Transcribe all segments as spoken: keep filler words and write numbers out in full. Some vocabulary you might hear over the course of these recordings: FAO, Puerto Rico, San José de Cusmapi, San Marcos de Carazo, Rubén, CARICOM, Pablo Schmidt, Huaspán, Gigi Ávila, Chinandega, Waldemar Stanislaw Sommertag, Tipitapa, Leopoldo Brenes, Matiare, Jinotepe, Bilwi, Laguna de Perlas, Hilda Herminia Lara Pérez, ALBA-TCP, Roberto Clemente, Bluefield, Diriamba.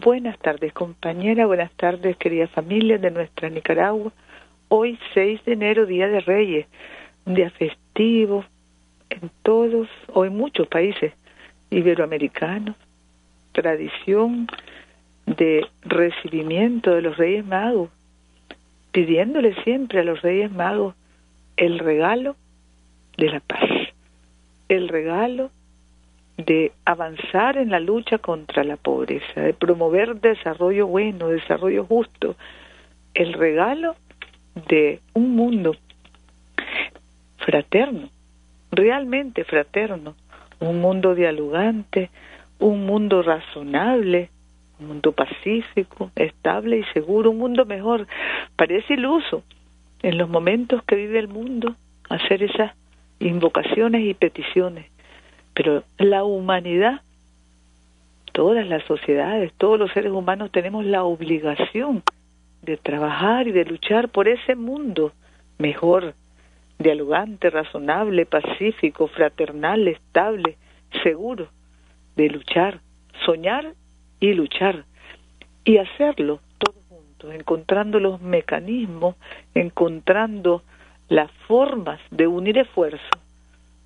Buenas tardes, compañera. Buenas tardes, querida familia de nuestra Nicaragua. Hoy, seis de enero, Día de Reyes, un día festivo en todos o en muchos países iberoamericanos. Tradición de recibimiento de los Reyes Magos, pidiéndole siempre a los Reyes Magos el regalo de la paz, el regalo de avanzar en la lucha contra la pobreza, de promover desarrollo bueno, desarrollo justo, el regalo de un mundo fraterno, realmente fraterno, un mundo dialogante, un mundo razonable, un mundo pacífico, estable y seguro, un mundo mejor. Parece iluso en los momentos que vive el mundo hacer esas invocaciones y peticiones. Pero la humanidad, todas las sociedades, todos los seres humanos tenemos la obligación de trabajar y de luchar por ese mundo mejor, dialogante, razonable, pacífico, fraternal, estable, seguro, de luchar, soñar y luchar, y hacerlo todos juntos, encontrando los mecanismos, encontrando las formas de unir esfuerzos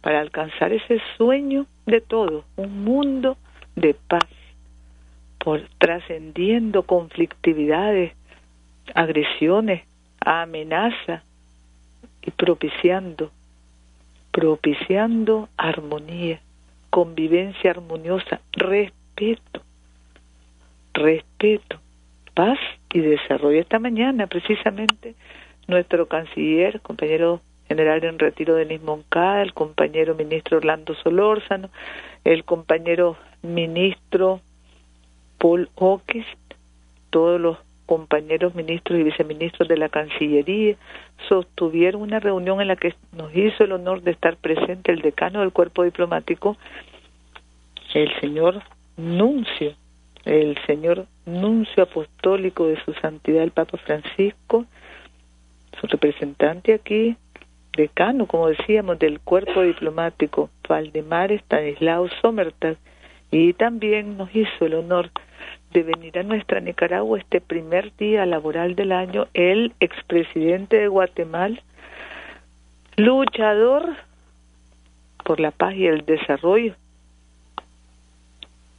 para alcanzar ese sueño de todos, un mundo de paz, por trascendiendo conflictividades, agresiones, amenazas y propiciando, propiciando armonía, convivencia armoniosa, respeto, respeto, paz y desarrollo. Esta mañana, precisamente, nuestro canciller, compañero general en retiro Denis Moncada, el compañero ministro Orlando Solórzano, el compañero ministro Paul Oquist, todos los compañeros ministros y viceministros de la Cancillería, sostuvieron una reunión en la que nos hizo el honor de estar presente el decano del cuerpo diplomático, el señor Nuncio, el señor Nuncio Apostólico de Su Santidad el Papa Francisco, su representante aquí, decano, como decíamos, del cuerpo diplomático, Waldemar Stanislaw Sommertag, y también nos hizo el honor de venir a nuestra Nicaragua este primer día laboral del año, el expresidente de Guatemala, luchador por la paz y el desarrollo.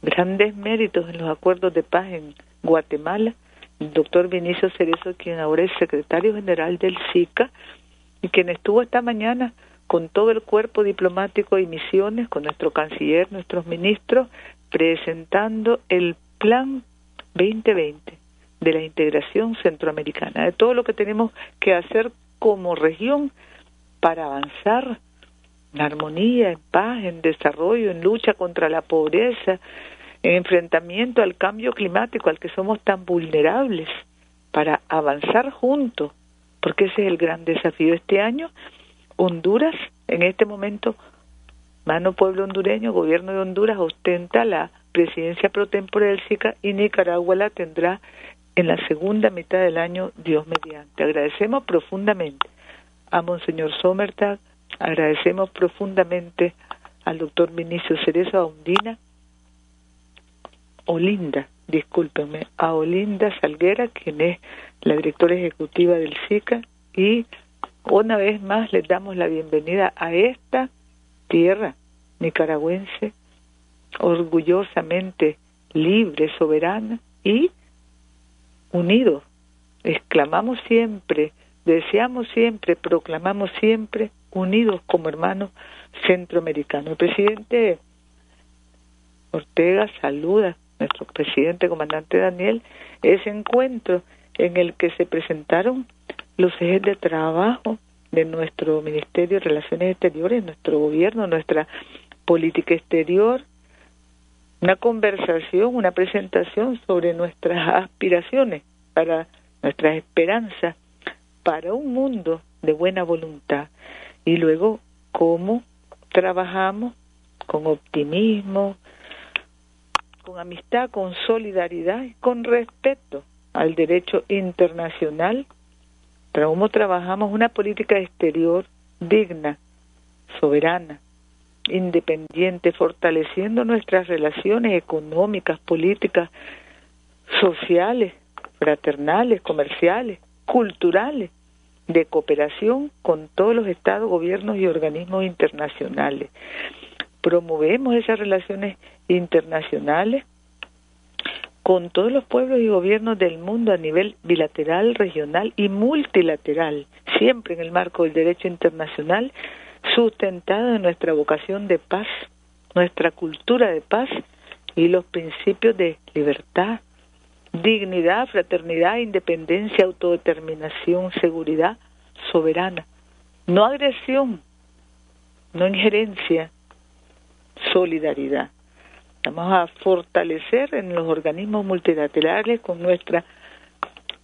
Grandes méritos en los acuerdos de paz en Guatemala, el doctor Vinicio Cerezo, quien ahora es secretario general del SICA, y quien estuvo esta mañana con todo el cuerpo diplomático y misiones, con nuestro canciller, nuestros ministros, presentando el Plan veinte veinte de la integración centroamericana, de todo lo que tenemos que hacer como región para avanzar en armonía, en paz, en desarrollo, en lucha contra la pobreza, en enfrentamiento al cambio climático al que somos tan vulnerables, para avanzar juntos, porque ese es el gran desafío este año. Honduras, en este momento, mano pueblo hondureño, gobierno de Honduras, ostenta la presidencia pro tempore del SICA, y Nicaragua la tendrá en la segunda mitad del año, Dios mediante. Agradecemos profundamente a Monseñor Sommertag, agradecemos profundamente al doctor Vinicio Cerezo, a Ondina, Olinda, discúlpenme, a Olinda Salguera, quien es la directora ejecutiva del SICA, y una vez más les damos la bienvenida a esta tierra nicaragüense, orgullosamente libre, soberana y unidos. Exclamamos siempre, deseamos siempre, proclamamos siempre, unidos como hermanos centroamericanos. El presidente Ortega saluda, nuestro presidente comandante Daniel, ese encuentro en el que se presentaron los ejes de trabajo de nuestro Ministerio de Relaciones Exteriores, nuestro gobierno, nuestra política exterior, una conversación, una presentación sobre nuestras aspiraciones, para nuestras esperanzas, para un mundo de buena voluntad. Y luego, cómo trabajamos con optimismo, con amistad, con solidaridad y con respeto al derecho internacional, cómo trabajamos una política exterior digna, soberana, independiente, fortaleciendo nuestras relaciones económicas, políticas, sociales, fraternales, comerciales, culturales, de cooperación con todos los estados, gobiernos y organismos internacionales. Promovemos esas relaciones internacionales con todos los pueblos y gobiernos del mundo a nivel bilateral, regional y multilateral, siempre en el marco del derecho internacional, sustentado en nuestra vocación de paz, nuestra cultura de paz y los principios de libertad, dignidad, fraternidad, independencia, autodeterminación, seguridad soberana, no agresión, no injerencia, solidaridad. Vamos a fortalecer en los organismos multilaterales con nuestra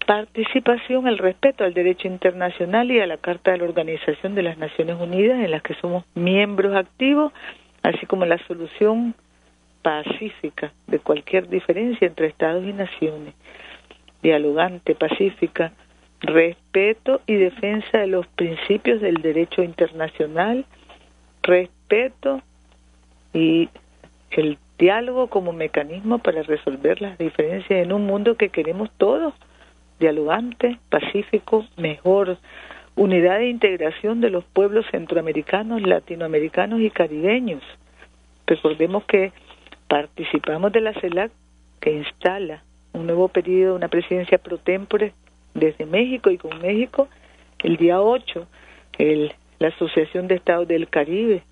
participación el respeto al derecho internacional y a la Carta de la Organización de las Naciones Unidas, en las que somos miembros activos, así como la solución pacífica de cualquier diferencia entre estados y naciones, dialogante, pacífica, respeto y defensa de los principios del derecho internacional, respeto y el diálogo como mecanismo para resolver las diferencias en un mundo que queremos todos, dialogante, pacífico, mejor, unidad e integración de los pueblos centroamericanos, latinoamericanos y caribeños. Recordemos que participamos de la CELAC, que instala un nuevo periodo, una presidencia pro tempore desde México y con México, el día ocho, el, la Asociación de Estados del Caribe,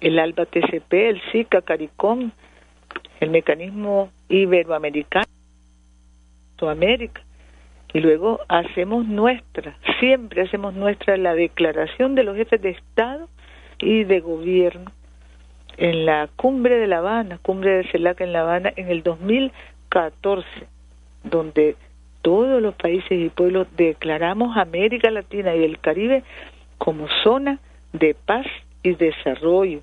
el ALBA-T C P, el SICA, CARICOM, el mecanismo iberoamericano, América, y luego hacemos nuestra, siempre hacemos nuestra la declaración de los jefes de Estado y de gobierno en la cumbre de La Habana, cumbre de CELAC en La Habana en el dos mil catorce, donde todos los países y pueblos declaramos América Latina y el Caribe como zona de paz y desarrollo,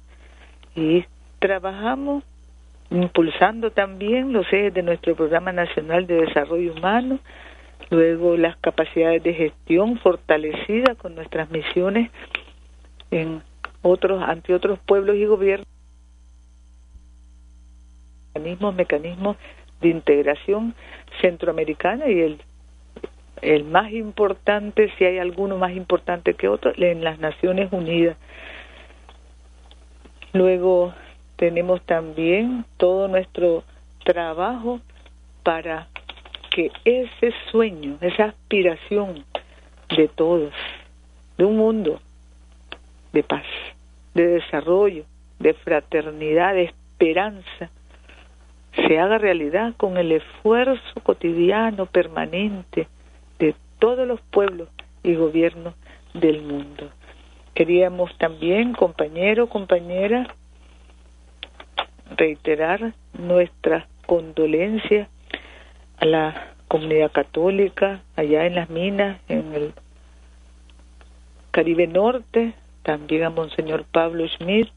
y trabajamos impulsando también los ejes de nuestro Programa Nacional de Desarrollo Humano, luego las capacidades de gestión fortalecidas con nuestras misiones en otros ante otros pueblos y gobiernos, mecanismos, mecanismos de integración centroamericana y el el más importante, si hay alguno más importante que otro, en las Naciones Unidas. Luego tenemos también todo nuestro trabajo para que ese sueño, esa aspiración de todos, de un mundo de paz, de desarrollo, de fraternidad, de esperanza, se haga realidad con el esfuerzo cotidiano, permanente, de todos los pueblos y gobiernos del mundo. Queríamos también, compañeros, compañeras, reiterar nuestras condolencias a la comunidad católica allá en las minas, en el Caribe Norte, también a Monseñor Pablo Schmidt,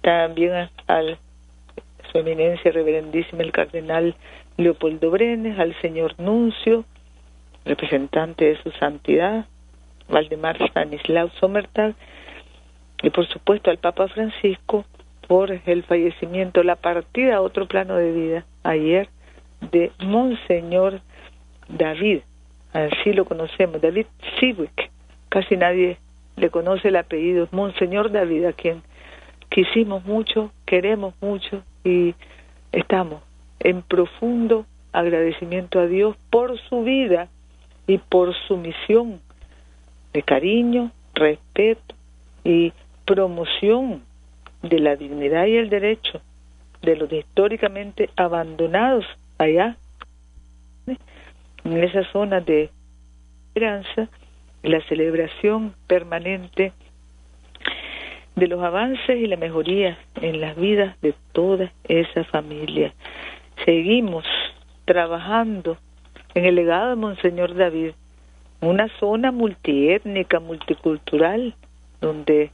también a, a su eminencia reverendísima el cardenal Leopoldo Brenes, al señor Nuncio, representante de su santidad, Waldemar Stanislaw Sommertag, y por supuesto al Papa Francisco por el fallecimiento, la partida a otro plano de vida ayer de Monseñor David, así lo conocemos, David Sidwick, casi nadie le conoce el apellido, es Monseñor David, a quien quisimos mucho, queremos mucho y estamos en profundo agradecimiento a Dios por su vida y por su misión de cariño, respeto y promoción de la dignidad y el derecho de los históricamente abandonados allá en esa zona de esperanza, la celebración permanente de los avances y la mejoría en las vidas de toda esa familia. Seguimos trabajando en el legado de Monseñor David, una zona multiétnica, multicultural, donde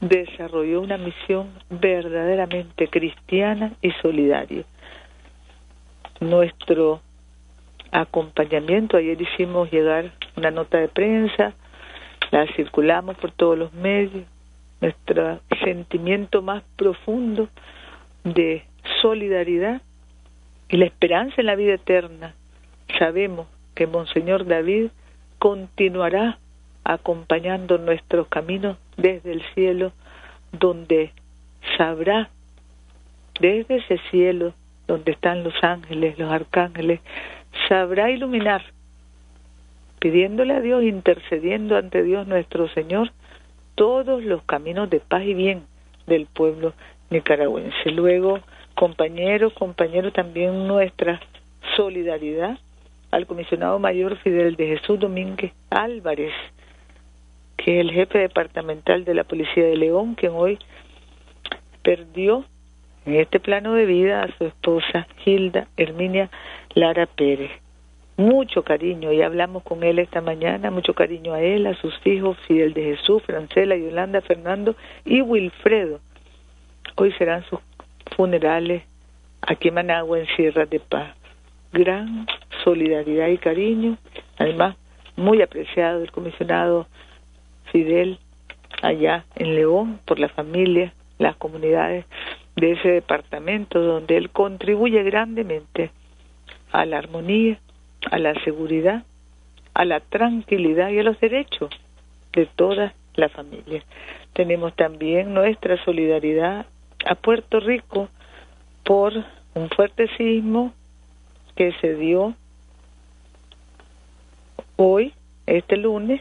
desarrolló una misión verdaderamente cristiana y solidaria. Nuestro acompañamiento, ayer hicimos llegar una nota de prensa, la circulamos por todos los medios, nuestro sentimiento más profundo de solidaridad y la esperanza en la vida eterna, sabemos que Monseñor David continuará acompañando nuestros caminos desde el cielo, donde sabrá, desde ese cielo donde están los ángeles, los arcángeles, sabrá iluminar, pidiéndole a Dios, intercediendo ante Dios nuestro Señor, todos los caminos de paz y bien del pueblo nicaragüense. Luego, compañeros, compañeros, también nuestra solidaridad al comisionado mayor Fidel de Jesús Domínguez Álvarez, que es el jefe departamental de la Policía de León, quien hoy perdió en este plano de vida a su esposa Hilda Herminia Lara Pérez. Mucho cariño, y hablamos con él esta mañana, mucho cariño a él, a sus hijos, Fidel de Jesús, Francela, Yolanda, Fernando y Wilfredo. Hoy serán sus funerales aquí en Managua, en Sierra de Paz. Gran solidaridad y cariño, además muy apreciado el comisionado Fidel allá en León por la familia, las comunidades de ese departamento, donde él contribuye grandemente a la armonía, a la seguridad, a la tranquilidad y a los derechos de toda la familia. Tenemos también nuestra solidaridad a Puerto Rico por un fuerte sismo que se dio hoy, este lunes,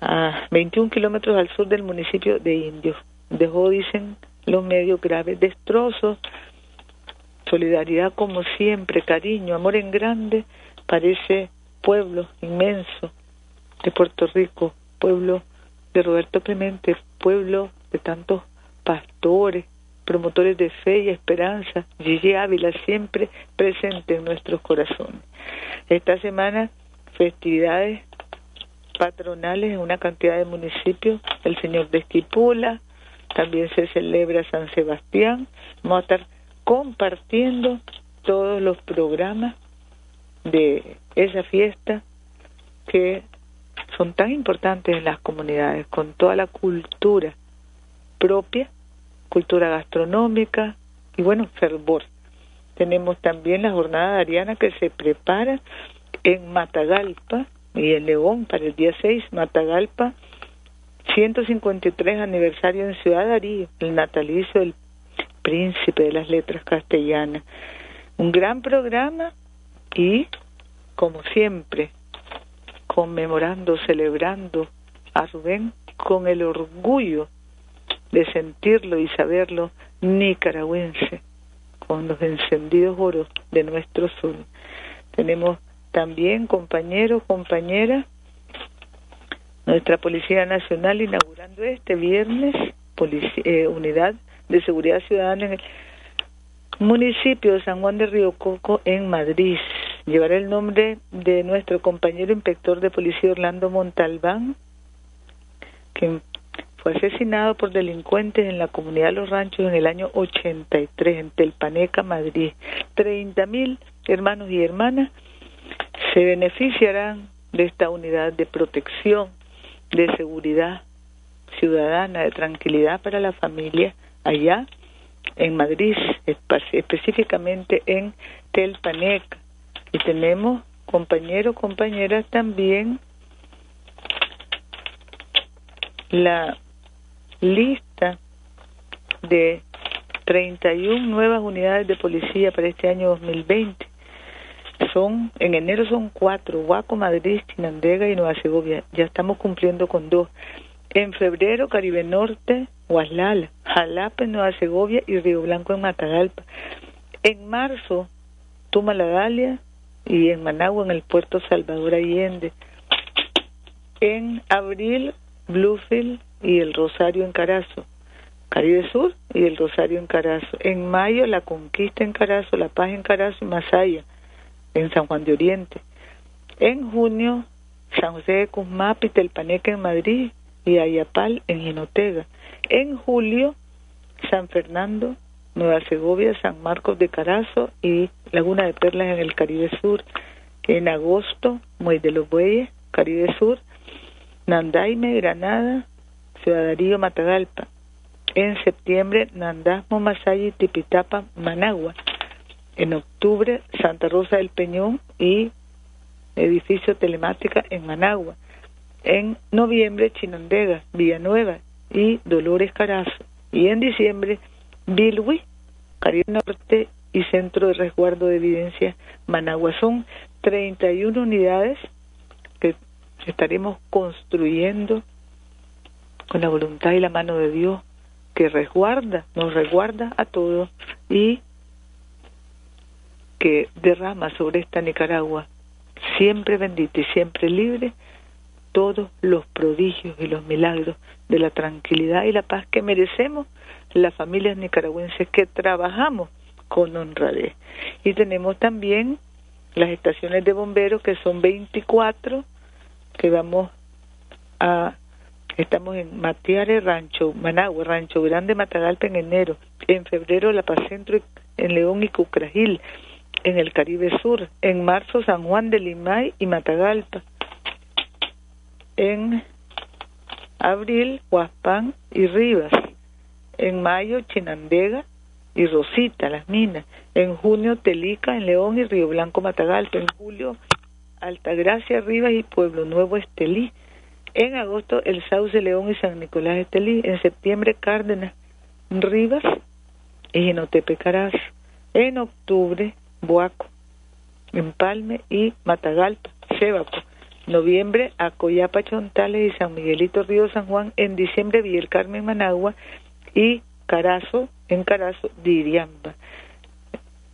a veintiún kilómetros al sur del municipio de Indios. Dejó, dicen los medios, graves destrozos. Solidaridad como siempre, cariño, amor en grande para ese pueblo inmenso de Puerto Rico, pueblo de Roberto Clemente, pueblo de tantos pastores, promotores de fe y esperanza. Gigi Ávila siempre presente en nuestros corazones. Esta semana, festividades patronales en una cantidad de municipios. El Señor de Esquipulas, también se celebra San Sebastián. Vamos a estar compartiendo todos los programas de esa fiesta que son tan importantes en las comunidades, con toda la cultura propia, cultura gastronómica y, bueno, fervor. Tenemos también la jornada ariana que se prepara en Matagalpa y en León para el día seis, Matagalpa, ciento cincuenta y tres aniversario en Ciudad Darío, el natalicio del príncipe de las letras castellanas. Un gran programa y, como siempre, conmemorando, celebrando a Rubén con el orgullo de sentirlo y saberlo nicaragüense, con los encendidos oros de nuestro sol. Tenemos también, compañeros, compañeras, nuestra Policía Nacional inaugurando este viernes policía, eh, Unidad de Seguridad Ciudadana en el municipio de San Juan de Río Coco, en Madrid. Llevará el nombre de nuestro compañero inspector de policía Orlando Montalbán, que fue asesinado por delincuentes en la comunidad Los Ranchos en el año ochenta y tres, en Telpaneca, Madrid. treinta mil hermanos y hermanas se beneficiarán de esta unidad de protección, de seguridad ciudadana, de tranquilidad para la familia allá en Madrid, específicamente en Telpaneca. Y tenemos, compañeros, compañeras, también la lista de treinta y una nuevas unidades de policía para este año dos mil veinte. Son, en enero son cuatro, Huaco, Madrid, Chinandega y Nueva Segovia. Ya estamos cumpliendo con dos. En febrero, Caribe Norte, Huaslala, Jalapa en Nueva Segovia y Río Blanco en Matagalpa. En marzo, Tumaladalia y en Managua, en el puerto Salvador Allende. En abril, Bluefield y el Rosario en Carazo, Caribe Sur y el Rosario en Carazo. En mayo, La Conquista en Carazo, La Paz en Carazo y Masaya en San Juan de Oriente. En junio, San José de Cusmapi, Telpaneca en Madrid y Ayapal en Jinotega. En julio, San Fernando, Nueva Segovia, San Marcos de Carazo y Laguna de Perlas en el Caribe Sur. En agosto, Muelle de los Bueyes, Caribe Sur, Nandaime, Granada, Ciudad Darío, Matagalpa. En septiembre, Nandasmo, Masaya y Tipitapa, Managua. en octubre Santa Rosa del Peñón y edificio Telemática en Managua, en noviembre Chinandega, Villanueva y Dolores Carazo, y en diciembre Bilwi, Caribe Norte y Centro de Resguardo de Evidencia Managua. Son treinta y una unidades que estaremos construyendo con la voluntad y la mano de Dios, que resguarda, nos resguarda a todos y que derrama sobre esta Nicaragua, siempre bendita y siempre libre, todos los prodigios y los milagros de la tranquilidad y la paz que merecemos las familias nicaragüenses que trabajamos con honradez. Y tenemos también las estaciones de bomberos, que son veinticuatro, que vamos a... Estamos en Matiare, Rancho, Managua, Rancho Grande, Matagalpa en enero, en febrero La Paz Centro, en León y Cucragil, en el Caribe Sur, en marzo San Juan de Limay y Matagalpa, en abril Huaspán y Rivas, en mayo Chinandega y Rosita, Las Minas, en junio Telica, en León y Río Blanco, Matagalpa, en julio Altagracia, Rivas y Pueblo Nuevo, Estelí, en agosto el Sauce, León y San Nicolás Estelí, en septiembre Cárdenas, Rivas y Jinotepe Carazo, en octubre Boaco, Empalme y Matagalpa, Cebaco, noviembre Acoyapa, Chontales y San Miguelito, Río San Juan, en diciembre Villa del Carmen, Managua y Carazo, en Carazo, Diriamba.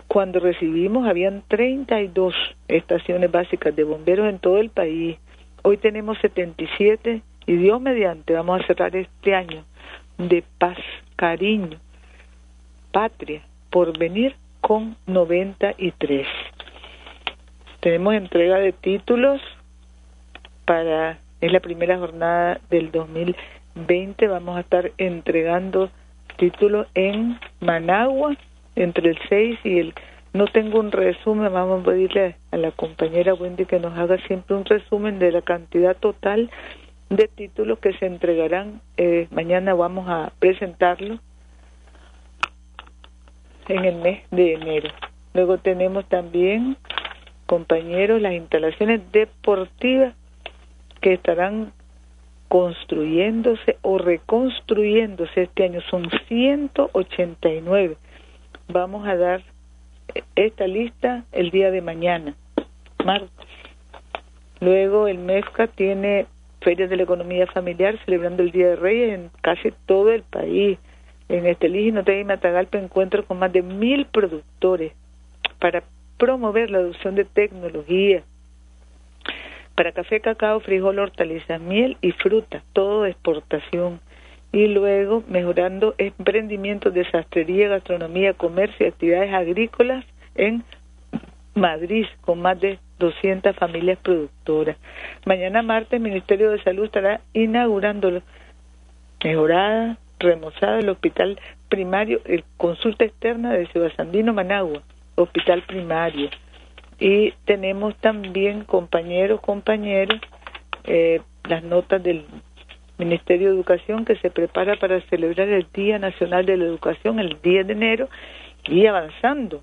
Cuando recibimos habían treinta y dos estaciones básicas de bomberos en todo el país. Hoy tenemos setenta y siete y Dios mediante vamos a cerrar este año de paz, cariño, patria, por venir con noventa y tres. Tenemos entrega de títulos para, es la primera jornada del dos mil veinte, vamos a estar entregando títulos en Managua entre el seis y el... No tengo un resumen, vamos a pedirle a la compañera Wendy que nos haga siempre un resumen de la cantidad total de títulos que se entregarán. Eh, mañana vamos a presentarlo en el mes de enero. Luego tenemos también, compañeros, las instalaciones deportivas que estarán construyéndose o reconstruyéndose este año. Son ciento ochenta y nueve. Vamos a dar esta lista el día de mañana, martes. Luego el MEFCA tiene ferias de la economía familiar celebrando el Día de Reyes en casi todo el país. En Estelí, Jinotepe y Matagalpa, encuentro con más de mil productores para promover la adopción de tecnología. Para café, cacao, frijol, hortalizas, miel y fruta, todo de exportación. Y luego mejorando emprendimientos de sastrería, gastronomía, comercio y actividades agrícolas en Madrid, con más de doscientas familias productoras. Mañana martes el Ministerio de Salud estará inaugurando mejorada, remozada el hospital primario, el consulta externa de Ciudad Sandino, Managua, hospital primario. Y tenemos también, compañeros, compañeras, eh, las notas del Ministerio de Educación, que se prepara para celebrar el Día Nacional de la Educación el diez de enero, y avanzando,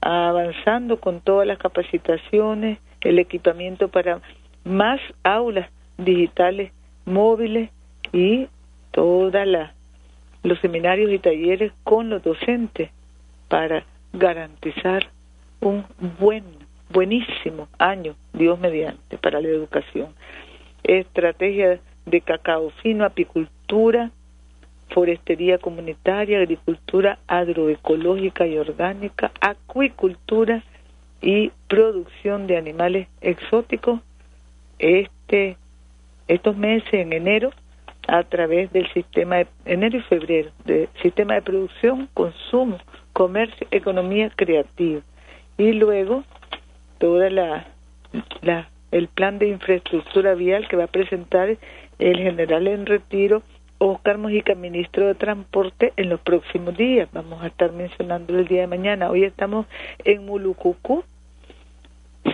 avanzando con todas las capacitaciones, el equipamiento para más aulas digitales móviles y todos los seminarios y talleres con los docentes para garantizar un buen, buenísimo año, Dios mediante, para la educación. Estrategia de cacao fino, apicultura, forestería comunitaria, agricultura agroecológica y orgánica, acuicultura y producción de animales exóticos, este estos meses en enero, a través del sistema de enero y febrero, de sistema de producción, consumo, comercio, economía creativa. Y luego toda la, la el plan de infraestructura vial que va a presentar el general en retiro Óscar Mojica, ministro de Transporte, en los próximos días. Vamos a estar mencionando el día de mañana. Hoy estamos en Mulucucú,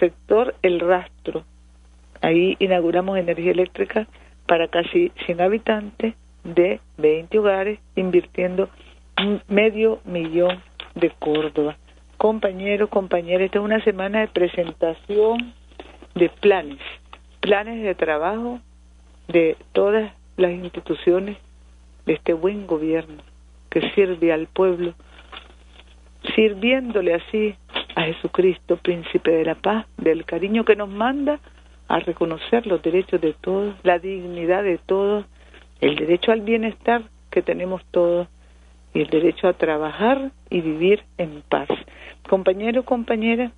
sector El Rastro. Ahí inauguramos energía eléctrica para casi cien habitantes de veinte hogares, invirtiendo medio millón de Córdoba. compañeros, compañeras, esta es una semana de presentación de planes, planes de trabajo de todas las instituciones de este buen gobierno que sirve al pueblo, sirviéndole así a Jesucristo, príncipe de la paz, del cariño que nos manda a reconocer los derechos de todos, la dignidad de todos, el derecho al bienestar que tenemos todos y el derecho a trabajar y vivir en paz. Compañeros, compañeras,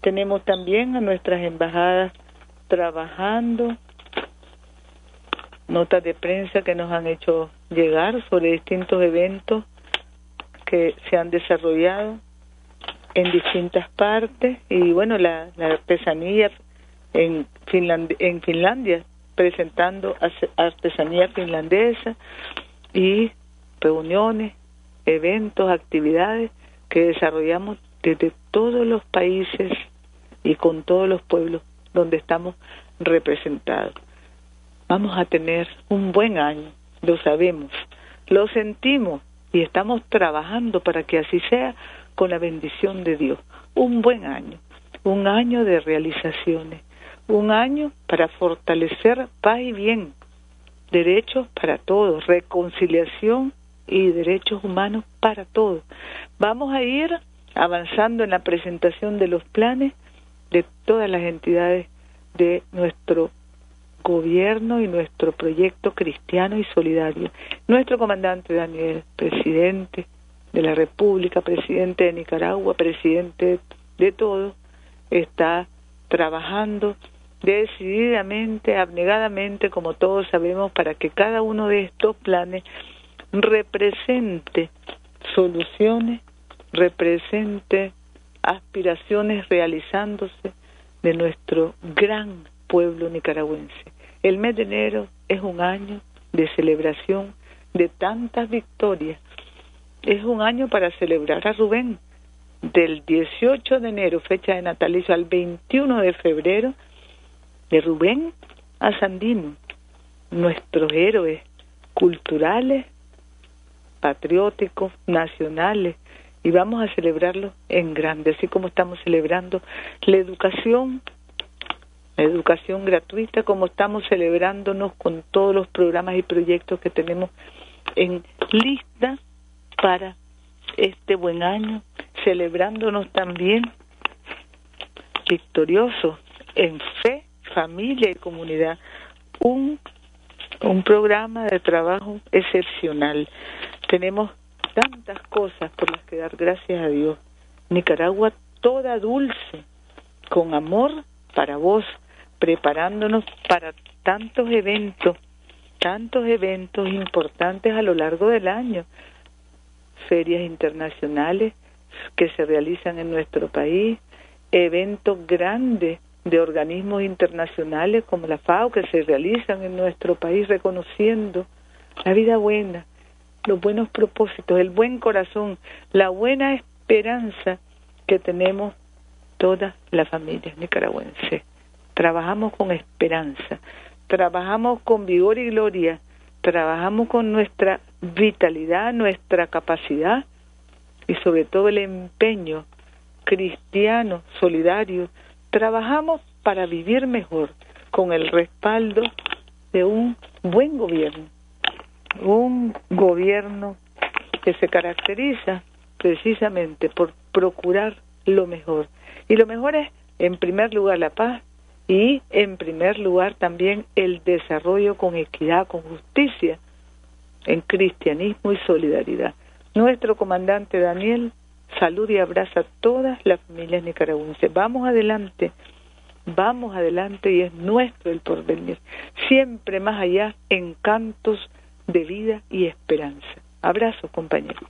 tenemos también a nuestras embajadas trabajando, notas de prensa que nos han hecho llegar sobre distintos eventos que se han desarrollado en distintas partes, y bueno, la, la artesanía en Finlandia, en Finlandia presentando artesanía finlandesa, y reuniones, eventos, actividades que desarrollamos desde todos los países y con todos los pueblos donde estamos representados. Vamos a tener un buen año, lo sabemos, lo sentimos y estamos trabajando para que así sea, con la bendición de Dios. Un buen año, un año de realizaciones, un año para fortalecer paz y bien, derechos para todos, reconciliación y derechos humanos para todos. Vamos a ir avanzando en la presentación de los planes de todas las entidades de nuestro gobierno y nuestro proyecto cristiano y solidario. Nuestro comandante Daniel, presidente de la República, presidente de Nicaragua, presidente de todo, está trabajando decididamente, abnegadamente, como todos sabemos, para que cada uno de estos planes represente soluciones, represente aspiraciones realizándose de nuestro gran pueblo nicaragüense. El mes de enero es un año de celebración de tantas victorias. Es un año para celebrar a Rubén, del dieciocho de enero, fecha de natalicio, al veintiuno de febrero, de Rubén a Sandino, nuestros héroes culturales, patrióticos, nacionales, y vamos a celebrarlo en grande, así como estamos celebrando la educación, la educación gratuita, como estamos celebrándonos con todos los programas y proyectos que tenemos en lista para este buen año, celebrándonos también victoriosos en fe, familia y comunidad. Un, un programa de trabajo excepcional. Tenemos tantas cosas por las que dar gracias a Dios. Nicaragua toda dulce, con amor para vos, preparándonos para tantos eventos, tantos eventos importantes a lo largo del año. Ferias internacionales que se realizan en nuestro país, eventos grandes de organismos internacionales como la FAO que se realizan en nuestro país, reconociendo la vida buena, los buenos propósitos, el buen corazón, la buena esperanza que tenemos todas las familias nicaragüenses. Trabajamos con esperanza, trabajamos con vigor y gloria, trabajamos con nuestra vitalidad, nuestra capacidad y sobre todo el empeño cristiano, solidario. Trabajamos para vivir mejor con el respaldo de un buen gobierno, un gobierno que se caracteriza precisamente por procurar lo mejor. Y lo mejor es, en primer lugar, la paz, y en primer lugar también el desarrollo con equidad, con justicia, en cristianismo y solidaridad. Nuestro comandante Daniel, salud y abraza a todas las familias nicaragüenses. Vamos adelante, vamos adelante y es nuestro el porvenir. Siempre más allá, encantos de vida y esperanza. Abrazo, compañeros.